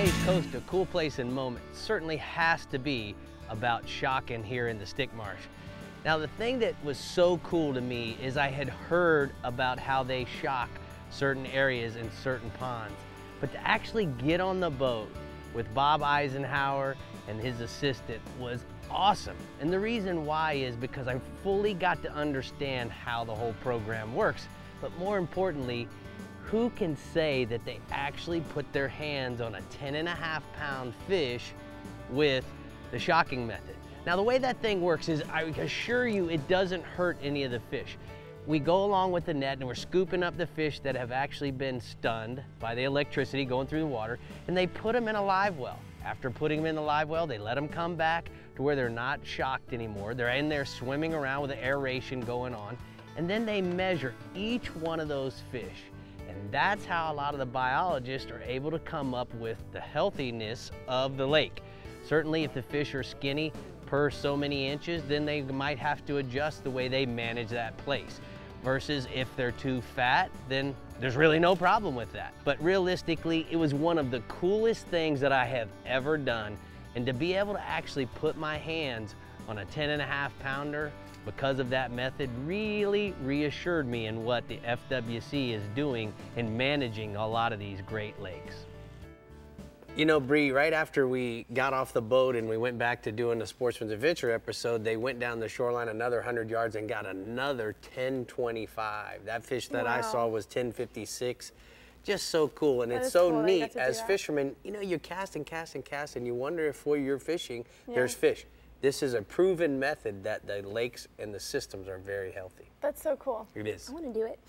today's coast to cool place and moment certainly has to be about shocking here in the Stick Marsh. Now, the thing that was so cool to me is I had heard about how they shock certain areas in certain ponds, but to actually get on the boat with Bob Eisenhower and his assistant was awesome. And the reason why is because I fully got to understand how the whole program works, but more importantly, who can say that they actually put their hands on a 10.5-pound fish with the shocking method. Now, the way that thing works is, I assure you, it doesn't hurt any of the fish. We go along with the net and we're scooping up the fish that have actually been stunned by the electricity going through the water, and they put them in a live well. After putting them in the live well, they let them come back to where they're not shocked anymore. They're in there swimming around with the aeration going on, and then they measure each one of those fish. And that's how a lot of the biologists are able to come up with the healthiness of the lake. Certainly, if the fish are skinny per so many inches, then they might have to adjust the way they manage that place. Versus if they're too fat, then there's really no problem with that. But realistically, it was one of the coolest things that I have ever done. And to be able to actually put my hands on a 10.5-pounder because of that method really reassured me in what the FWC is doing in managing a lot of these great lakes. You know, Bree, right after we got off the boat and we went back to doing the Sportsman's Adventure episode, they went down the shoreline another 100 yards and got another 10.25. That fish that I saw was 10.56. Just so cool, and it's so neat. As fishermen, you know, you cast and cast and cast, and you wonder if where you're fishing, there's fish. This is a proven method that the lakes and the systems are very healthy. That's so cool. It is. I want to do it.